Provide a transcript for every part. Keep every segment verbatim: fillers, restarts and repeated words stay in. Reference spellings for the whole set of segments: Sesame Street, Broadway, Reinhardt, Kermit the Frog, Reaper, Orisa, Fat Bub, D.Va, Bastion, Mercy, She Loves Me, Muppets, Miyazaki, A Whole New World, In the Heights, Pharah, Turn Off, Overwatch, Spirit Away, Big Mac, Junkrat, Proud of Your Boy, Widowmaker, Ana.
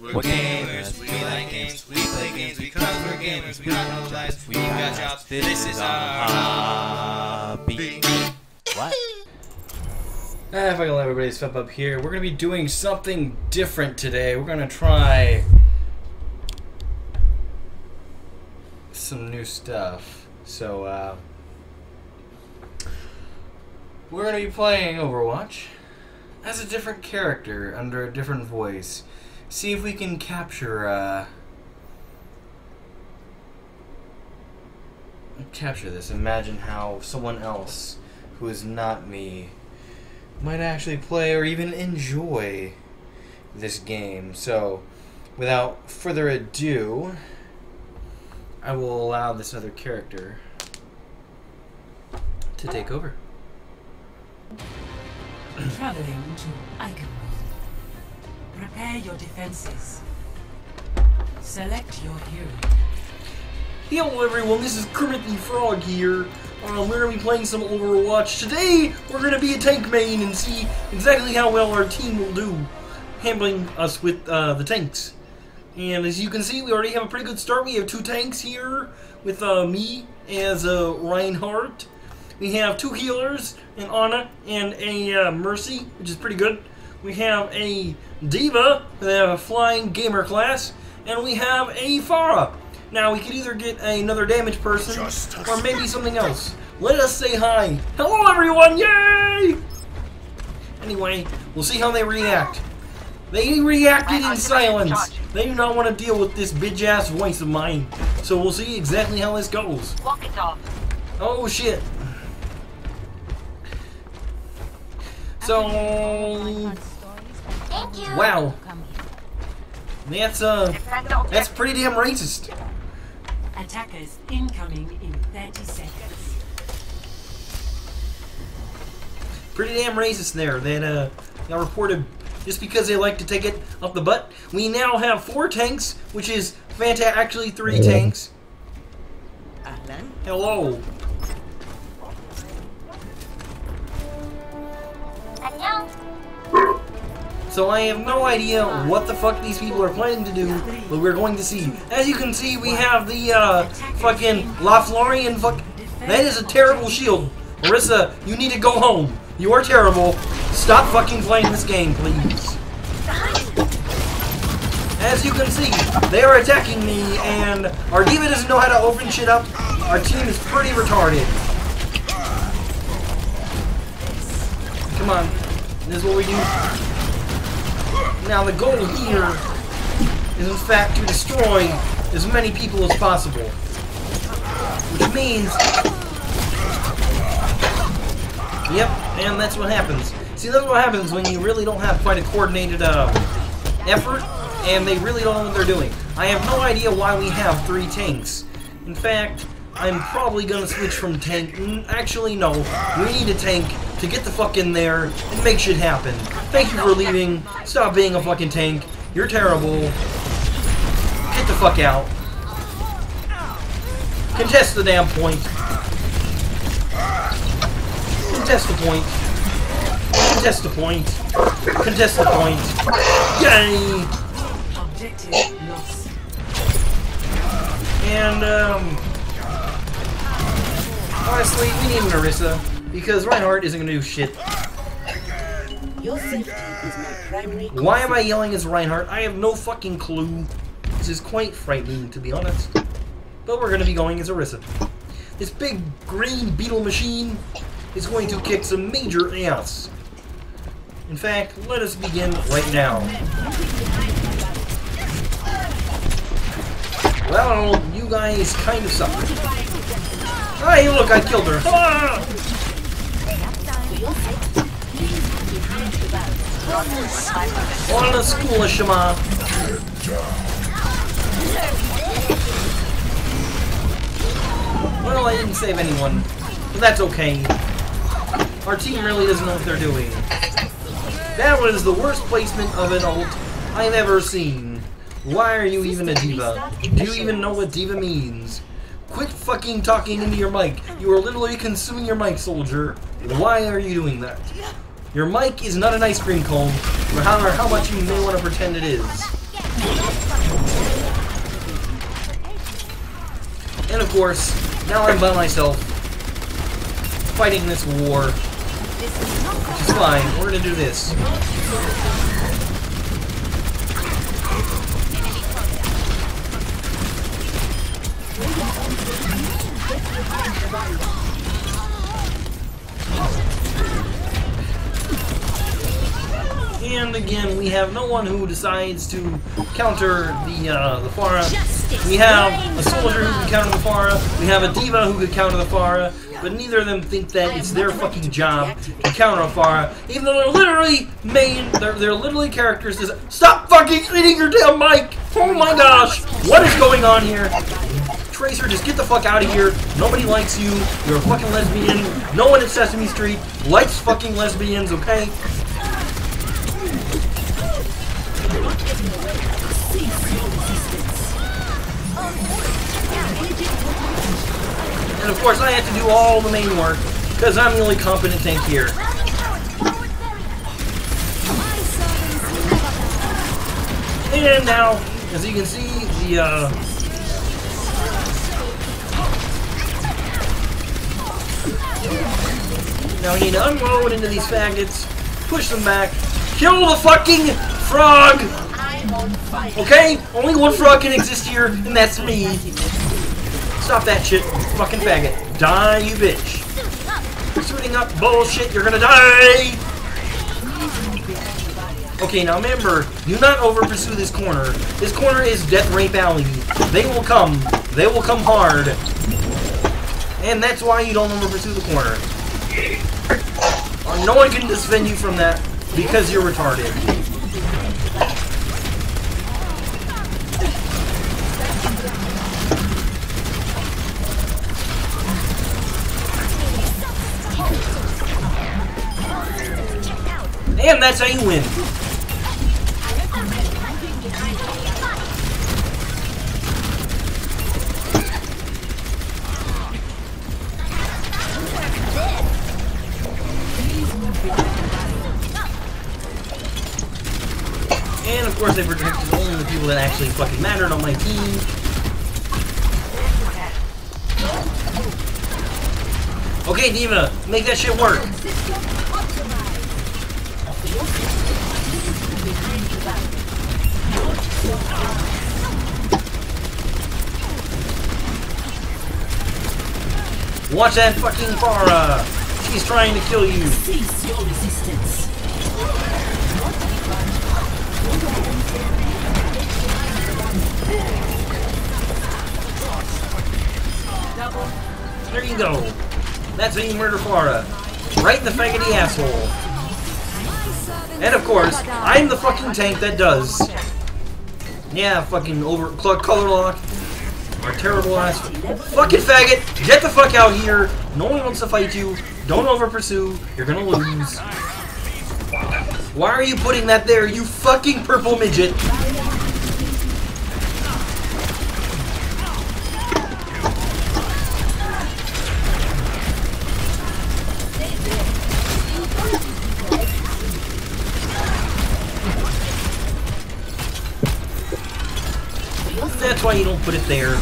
We're gamers, we like games, we play games because we're gamers, we got no lives, we got jobs, this is our hobby. What? Hey, if I can let everybody's Fat Bub here, we're going to be doing something different today. We're going to try some new stuff. So, uh, we're going to be playing Overwatch as a different character under a different voice. See if we can capture, uh, capture this. Imagine how someone else who is not me might actually play or even enjoy this game. So, without further ado, I will allow this other character to take over. Traveling to Icon. Prepare your defenses. Select your hero. Hello everyone, this is Kermit the Frog here. Uh, we're going to be playing some Overwatch. Today, we're going to be a tank main and see exactly how well our team will do handling us with uh, the tanks. And as you can see, we already have a pretty good start. We have two tanks here with uh, me as uh, Reinhardt. We have two healers, an Ana and a uh, Mercy, which is pretty good. We have a D.Va, they have a flying gamer class, and we have a Pharah. Now we could either get another damage person Justice. or maybe something else. Let us say hi. Hello everyone, yay! Anyway, we'll see how they react. They reacted in silence. They do not want to deal with this bitch ass voice of mine. So we'll see exactly how this goes. Lock it off. Oh shit. So... wow, that's uh, that's pretty damn racist. Attackers incoming in thirty seconds. Pretty damn racist there. That uh, got reported just because they like to take it up the butt. We now have four tanks, which is fantastic. Actually, three yeah. tanks. Hello. So I have no idea what the fuck these people are planning to do, but we're going to see. As you can see, we have the, uh, fucking Laflorian fuck... That is a terrible shield. Orisa, you need to go home. You are terrible. Stop fucking playing this game, please. As you can see, they are attacking me, and our D.Va doesn't know how to open shit up. Our team is pretty retarded. Come on. This is what we do. Now the goal here is in fact to destroy as many people as possible. Which means... yep, and that's what happens. See, that's what happens when you really don't have quite a coordinated uh, effort, and they really don't know what they're doing. I have no idea why we have three tanks. In fact, I'm probably going to switch from tank... Actually, no. We need a tank to get the fuck in there and make shit happen. Thank you for leaving. Stop being a fucking tank. You're terrible. Get the fuck out. Contest the damn point. Contest the point. Contest the point. Contest the point. Yay! And, um... honestly, we need an Orisa, because Reinhardt isn't gonna do shit. Your safety is my primary concern. Why am I yelling as Reinhardt? I have no fucking clue. This is quite frightening, to be honest. But we're gonna be going as Orisa. This big green beetle machine is going to kick some major ass. In fact, let us begin right now. Well, you guys kind of suck. Hey, look, I killed her. Ah! On a school of Shema. Well, I didn't save anyone, but that's okay. Our team really doesn't know what they're doing. That was the worst placement of an ult I've ever seen. Why are you even a D.Va? Do you even know what D.Va means? Quit fucking talking into your mic. You are literally consuming your mic, soldier. Why are you doing that? Your mic is not an ice cream cone, no matter how much you may want to pretend it is. And of course, now I'm by myself, fighting this war, which is fine. We're gonna do this. And again, we have no one who decides to counter the uh, the Pharah. We have a soldier who can counter the Pharah. We have a D.Va who could counter the Pharah. But neither of them think that it's their fucking job to counter a Pharah, even though they're literally main. They're they're literally characters. That stop fucking eating your damn mic! Oh my gosh, what is going on here? Tracer, just get the fuck out of here. Nobody likes you. You're a fucking lesbian. No one at Sesame Street likes fucking lesbians, okay? And of course I have to do all the main work, because I'm the only competent tank here. And now, as you can see, the uh... now we need to unload into these faggots, push them back, kill the fucking frog! Okay? Only one frog can exist here, and that's me. Stop that shit, fucking faggot. Die, you bitch. You're shooting up bullshit, you're gonna die! Okay, now remember, do not over-pursue this corner. This corner is Death Rape Alley. They will come. They will come hard. And that's why you don't over-pursue the corner. No one can defend you from that because you're retarded. And that's how you win. And of course, they protected only the people that actually fucking mattered on my team. Okay, D.Va, make that shit work. Watch that fucking Pharah. She's trying to kill you. Cease your resistance. There you go. That's how you murder Pharah. Right in the faggoty asshole. And of course, I'm the fucking tank that does. Yeah, fucking over color lock. Or terrible ass. Fucking faggot! Get the fuck out here! No one wants to fight you. Don't over pursue. You're gonna lose. Why are you putting that there, you fucking purple midget? That's why you don't put it there.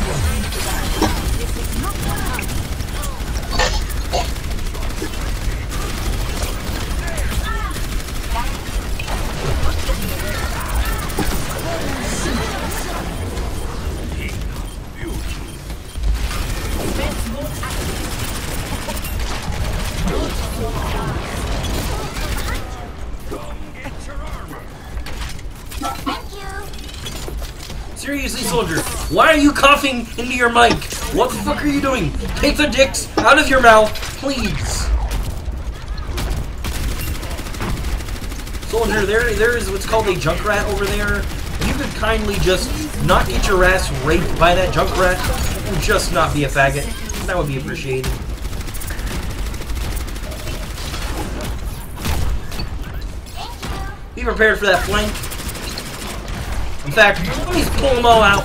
Seriously, soldier, why are you coughing into your mic? What the fuck are you doing? Take the dicks out of your mouth, please. Soldier, there, there is what's called a Junkrat over there. You could kindly just not get your ass raped by that Junkrat and just not be a faggot. That would be appreciated. Be prepared for that flank. In fact, let me pull them all out.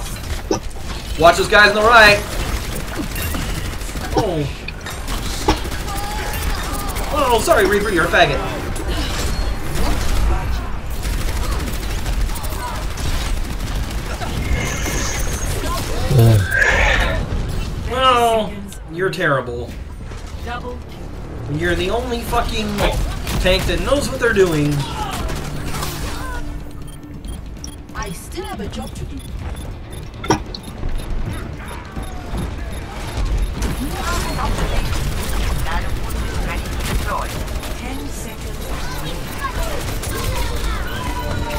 Watch those guys on the right. Oh. Oh, sorry, Reaper, you're a faggot. No, you're terrible. You're the only fucking tank that knows what they're doing. I still have a job to do.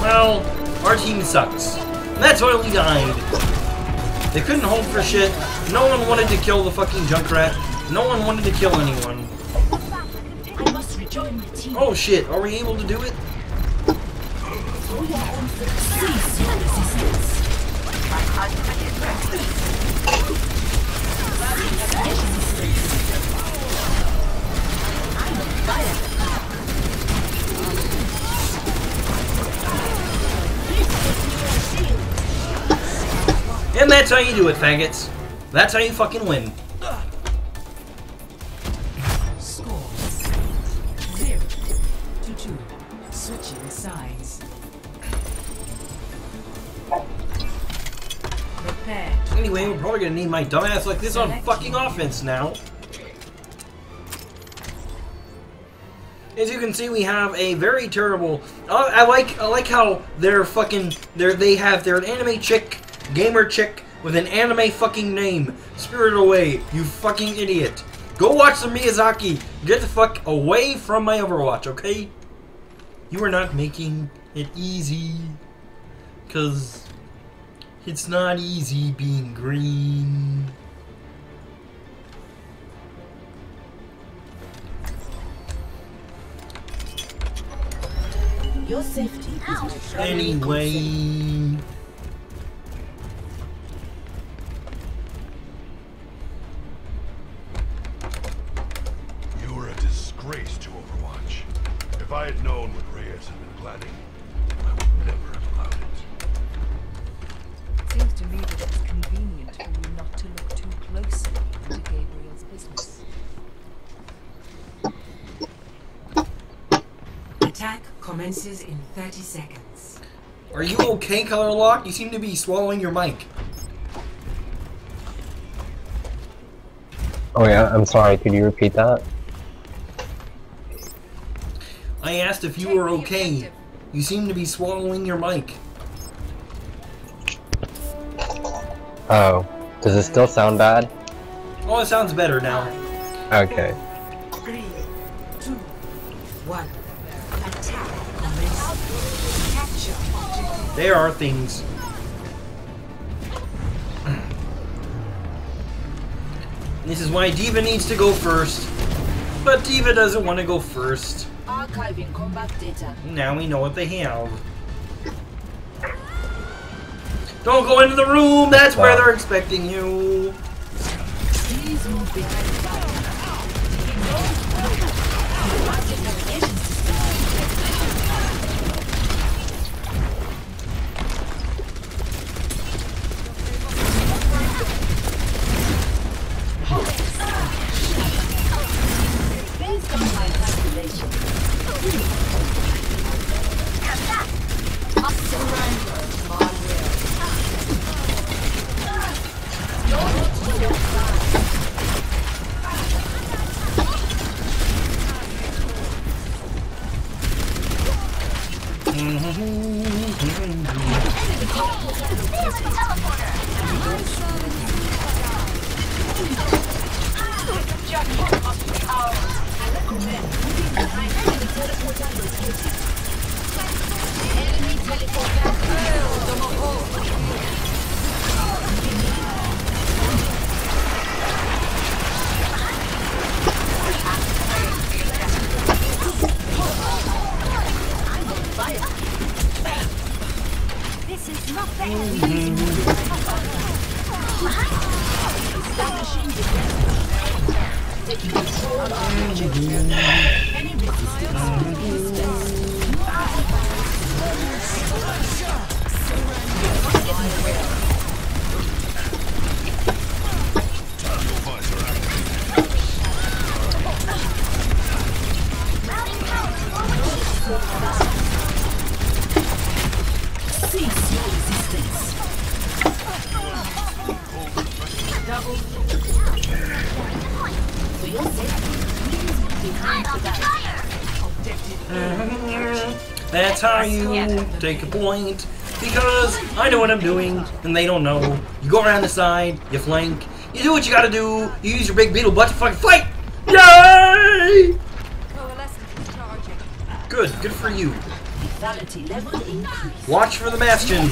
Well, our team sucks. That's why we died. They couldn't hold for shit. No one wanted to kill the fucking Junkrat. No one wanted to kill anyone. I must rejoin the team. Oh shit, are we able to do it? And that's how you do it, faggots. That's how you fucking win. Anyway, we're probably gonna need my dumbass like this on fucking offense now. As you can see, we have a very terrible. Uh, I like I like how they're fucking. They're they have they're an anime chick, gamer chick with an anime fucking name. Spirit Away, you fucking idiot! Go watch some Miyazaki. Get the fuck away from my Overwatch, okay? You are not making it easy, cause it's not easy being green. Your safety is my anyway. Concern. You were a disgrace to Overwatch. If I had known what Reyes had been planning, I would never have allowed it. Seems to me that it's convenient for you not to look too closely into Gabriel's business. Attack commences in thirty seconds. Are you okay, Color Lock? You seem to be swallowing your mic. Oh yeah, I'm sorry. Could you repeat that? I asked if you were okay. You seem to be swallowing your mic. Oh. Does it still sound bad? Oh, it sounds better now. Okay. Three, two, one. There are things. This is why D.Va needs to go first. But D.Va doesn't want to go first. Archiving combat data. Now we know what they have. Don't go into the room! That's wow. Where they're expecting you! Please move behind the battle. That's how you yeah. take a point, because I know what I'm doing, and they don't know. You go around the side, you flank, you do what you gotta do, you use your big beetle butt to fucking fight! Yay! Good, good for you. Watch for the Bastion!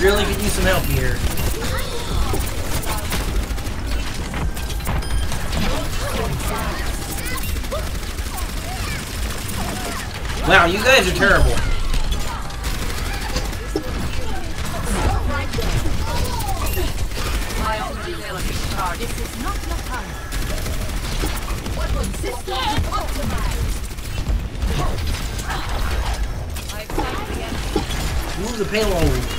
Really could use some help here. Wow, you guys are terrible. This is not your time. What was system optimized? I find the move the payload.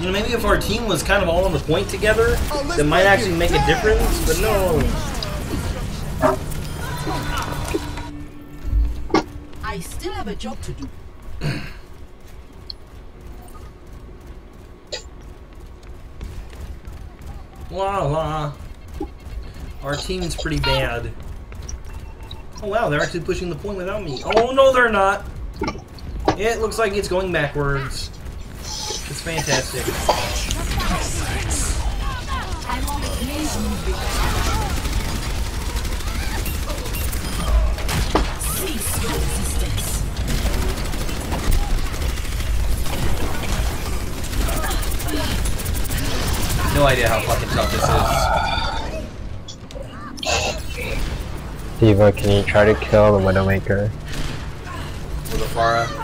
You know, maybe if our team was kind of all on the point together, oh, that might actually make a difference, but no. I still have a job to do. La la. Our team's pretty bad. Oh wow, they're actually pushing the point without me. Oh no, they're not. It looks like it's going backwards. It's fantastic. No idea how fucking tough this is. D.Va, can you try to kill the Widowmaker? With a Pharah?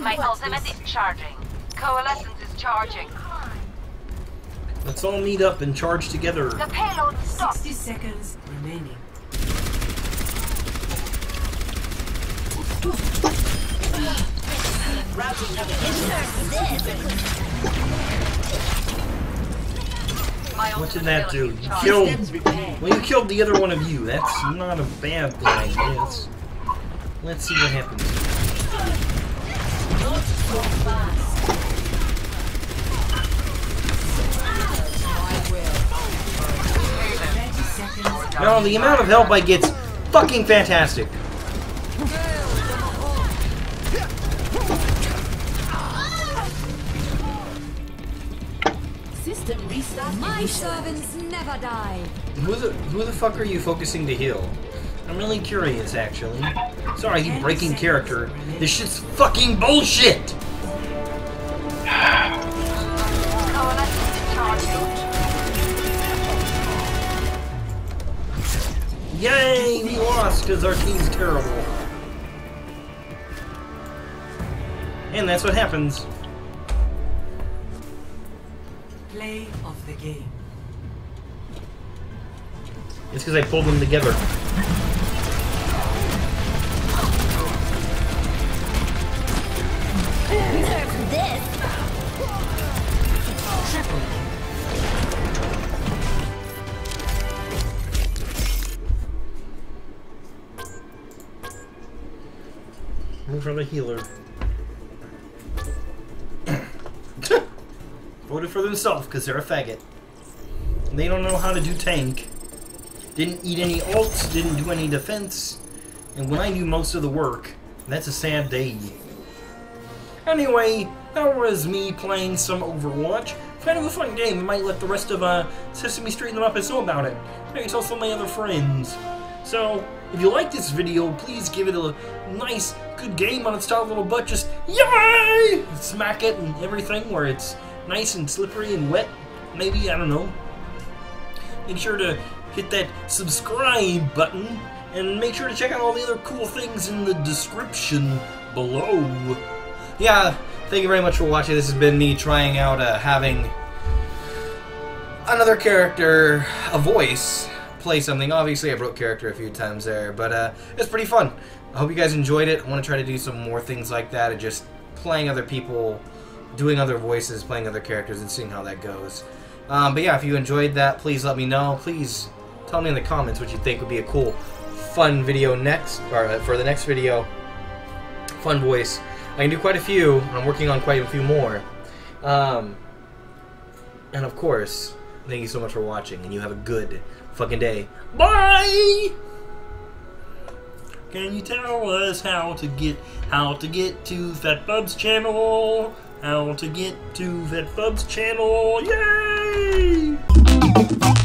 Michael's limit is charging. Coalescence is charging. Let's all meet up and charge together. The payload stopped. sixty seconds remaining. What did that do? You killed. Well, you killed the other one of you. That's not a bad thing, I guess. Let's see what happens. No, the amount of help I get's fucking fantastic. System restart. My servants never die. Who the who the fuck are you focusing to heal? I'm really curious, actually. Sorry, he's breaking character. This shit's fucking bullshit! Yay! We lost because our team's terrible. And that's what happens. Play of the game. It's because I pulled them together. Move for the healer. Voted for themselves because they're a faggot. They don't know how to do tank. Didn't eat any ults, didn't do any defense, and when I do most of the work, that's a sad day. Anyway, that was me playing some Overwatch. Kind of a fun game. I might let the rest of uh, Sesame Street and the Muppets know about it. Maybe tell some of my other friends. So, if you like this video, please give it a nice, good game on its top little butt. Just, yay! Smack it and everything where it's nice and slippery and wet. Maybe, I don't know. Make sure to hit that subscribe button, and make sure to check out all the other cool things in the description below. Yeah, thank you very much for watching. This has been me trying out uh, having another character, a voice, play something. Obviously, I broke character a few times there, but uh, it's pretty fun. I hope you guys enjoyed it. I want to try to do some more things like that, of just playing other people, doing other voices, playing other characters, and seeing how that goes. Um, but yeah, if you enjoyed that, please let me know. Please tell me in the comments what you think would be a cool, fun video next, or uh, for the next video, fun voice. I can do quite a few, and I'm working on quite a few more. Um, and of course, thank you so much for watching, and you have a good fucking day. Bye! Can you tell us how to get, how to get to Fat Bub's channel? How to get to Fat Bub's channel, yay!